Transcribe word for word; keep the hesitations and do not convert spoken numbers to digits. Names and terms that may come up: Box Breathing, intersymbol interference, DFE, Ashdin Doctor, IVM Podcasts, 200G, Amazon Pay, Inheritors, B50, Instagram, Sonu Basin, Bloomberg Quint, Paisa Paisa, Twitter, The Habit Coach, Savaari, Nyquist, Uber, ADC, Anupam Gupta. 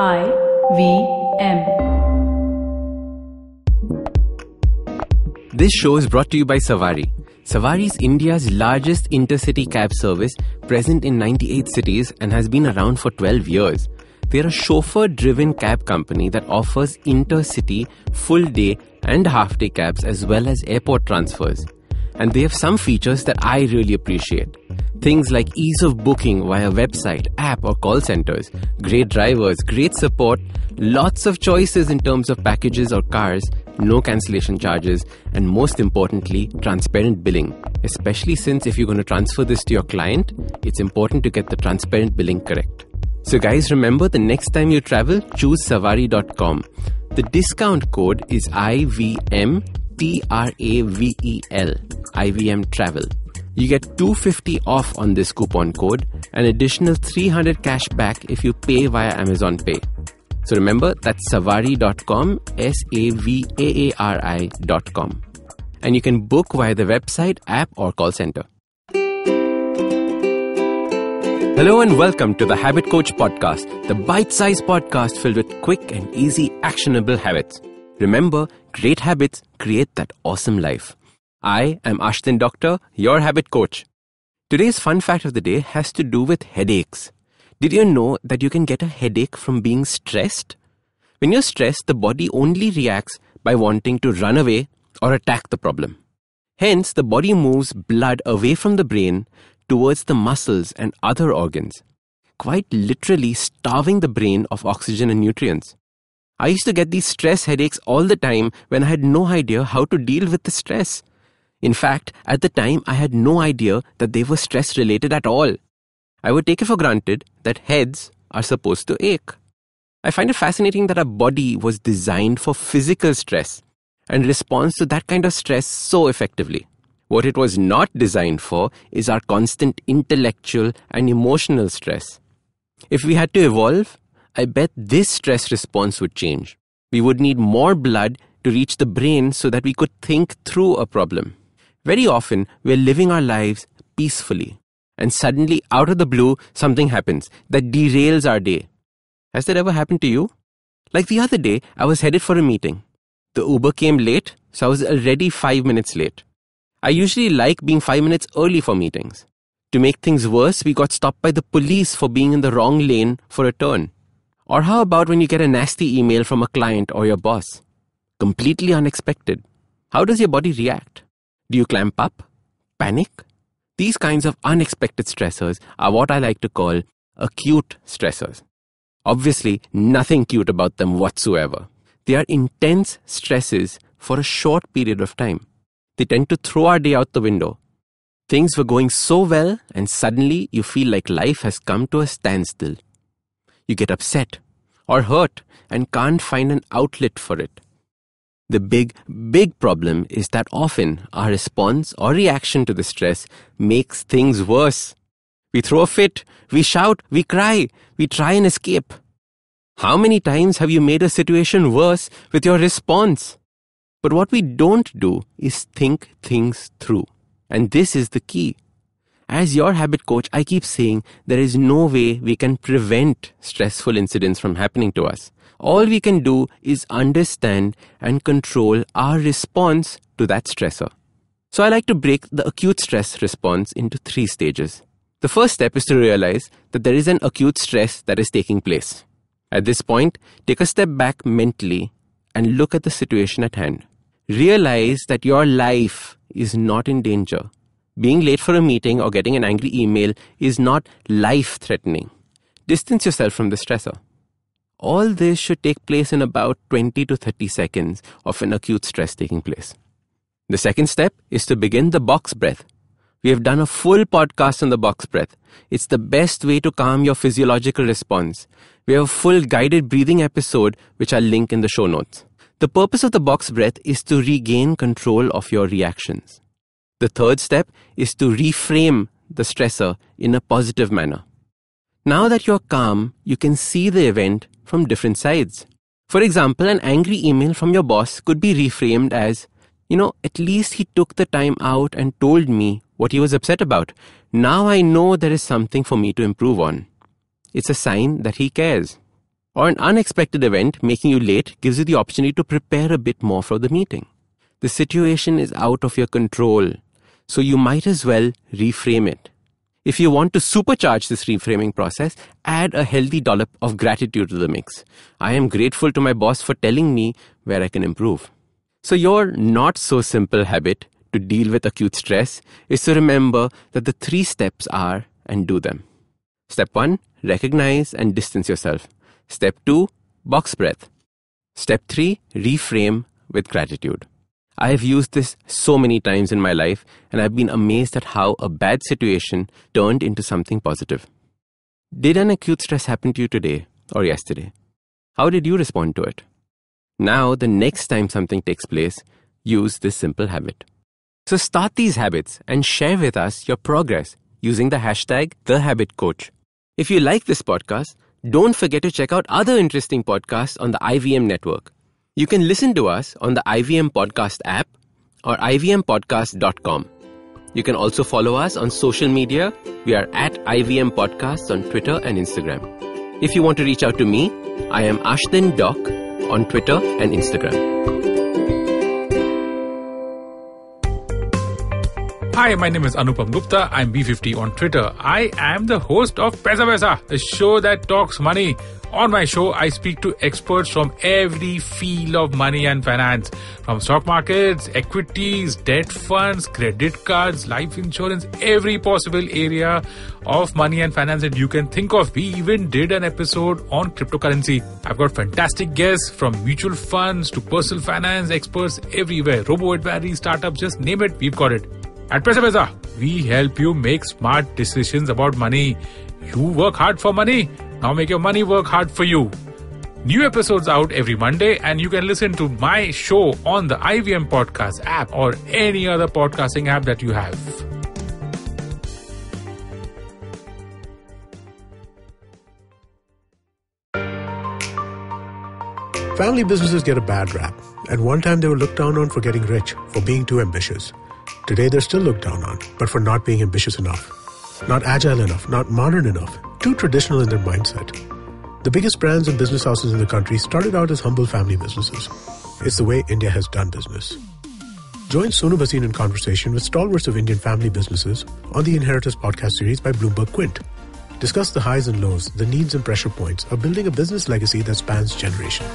I V M. This show is brought to you by Savaari. Savaari is India's largest intercity cab service, present in ninety-eight cities and has been around for twelve years. They're a chauffeur-driven cab company that offers intercity, full-day and half-day cabs as well as airport transfers. And they have some features that I really appreciate. Things like ease of booking via website, app or call centers, great drivers, great support, lots of choices in terms of packages or cars, no cancellation charges, and most importantly, transparent billing. Especially since if you're going to transfer this to your client, it's important to get the transparent billing correct. So guys, remember the next time you travel, choose Savaari dot com. The discount code is I V M T R A V E L, I V M Travel. You get two hundred fifty dollars off on this coupon code and additional three hundred dollars cash back if you pay via Amazon Pay. So remember, that's Savaari dot com, S A V A A R I dot com. And you can book via the website, app or call center. Hello and welcome to the Habit Coach podcast, the bite-sized podcast filled with quick and easy actionable habits. Remember, great habits create that awesome life. I am Ashdin Doctor, your habit coach. Today's fun fact of the day has to do with headaches. Did you know that you can get a headache from being stressed? When you're stressed, the body only reacts by wanting to run away or attack the problem. Hence, the body moves blood away from the brain towards the muscles and other organs, quite literally starving the brain of oxygen and nutrients. I used to get these stress headaches all the time when I had no idea how to deal with the stress. In fact, at the time, I had no idea that they were stress-related at all. I would take it for granted that heads are supposed to ache. I find it fascinating that our body was designed for physical stress and responds to that kind of stress so effectively. What it was not designed for is our constant intellectual and emotional stress. If we had to evolve, I bet this stress response would change. We would need more blood to reach the brain so that we could think through a problem. Very often, we're living our lives peacefully and suddenly out of the blue, something happens that derails our day. Has that ever happened to you? Like the other day, I was headed for a meeting. The Uber came late, so I was already five minutes late. I usually like being five minutes early for meetings. To make things worse, we got stopped by the police for being in the wrong lane for a turn. Or how about when you get a nasty email from a client or your boss? Completely unexpected. How does your body react? Do you clamp up? Panic? These kinds of unexpected stressors are what I like to call acute stressors. Obviously, nothing cute about them whatsoever. They are intense stresses for a short period of time. They tend to throw our day out the window. Things were going so well and suddenly you feel like life has come to a standstill. You get upset or hurt and can't find an outlet for it. The big, big problem is that often our response or reaction to the stress makes things worse. We throw a fit, we shout, we cry, we try and escape. How many times have you made a situation worse with your response? But what we don't do is think things through. And this is the key. As your habit coach, I keep saying there is no way we can prevent stressful incidents from happening to us. All we can do is understand and control our response to that stressor. So I like to break the acute stress response into three stages. The first step is to realize that there is an acute stress that is taking place. At this point, take a step back mentally and look at the situation at hand. Realize that your life is not in danger. Being late for a meeting or getting an angry email is not life-threatening. Distance yourself from the stressor. All this should take place in about twenty to thirty seconds of an acute stress taking place. The second step is to begin the box breath. We have done a full podcast on the box breath. It's the best way to calm your physiological response. We have a full guided breathing episode, which I'll link in the show notes. The purpose of the box breath is to regain control of your reactions. The third step is to reframe the stressor in a positive manner. Now that you're calm, you can see the event from different sides. For example, an angry email from your boss could be reframed as, you know, at least he took the time out and told me what he was upset about. Now I know there is something for me to improve on. It's a sign that he cares. or an unexpected event making you late gives you the opportunity to prepare a bit more for the meeting. The situation is out of your control, so you might as well reframe it. If you want to supercharge this reframing process, add a healthy dollop of gratitude to the mix. I am grateful to my boss for telling me where I can improve. So your not-so-simple habit to deal with acute stress is to remember that the three steps are and do them. Step one, recognize and distance yourself. Step two, box breath. Step three, reframe with gratitude. I have used this so many times in my life, and I've been amazed at how a bad situation turned into something positive. Did an acute stress happen to you today or yesterday? How did you respond to it? Now, the next time something takes place, use this simple habit. So start these habits and share with us your progress using the hashtag The Habit Coach. If you like this podcast, don't forget to check out other interesting podcasts on the I V M network. You can listen to us on the I V M Podcast app or I V M podcast dot com. You can also follow us on social media. We are at I V M Podcasts on Twitter and Instagram. If you want to reach out to me, I am Ashdin Doc on Twitter and Instagram. Hi, my name is Anupam Gupta. I'm B fifty on Twitter. I am the host of Paisa Paisa, the show that talks money. On my show, I speak to experts from every field of money and finance, from stock markets, equities, debt funds, credit cards, life insurance, every possible area of money and finance that you can think of. We even did an episode on cryptocurrency. I've got fantastic guests from mutual funds to personal finance experts everywhere. Robo-advisory, startups, just name it, we've got it. At Paisa Paisa, we help you make smart decisions about money. You work hard for money. Now make your money work hard for you. New episodes out every Monday, and you can listen to my show on the I V M Podcast app or any other podcasting app that you have. Family businesses get a bad rap, and one time they were looked down on for getting rich, for being too ambitious. Today they're still looked down on, but for not being ambitious enough. Not agile enough, not modern enough, too traditional in their mindset. The biggest brands and business houses in the country started out as humble family businesses. It's the way India has done business. Join Sonu Basin in conversation with stalwarts of Indian family businesses on the Inheritors podcast series by Bloomberg Quint. Discuss the highs and lows, the needs and pressure points of building a business legacy that spans generations.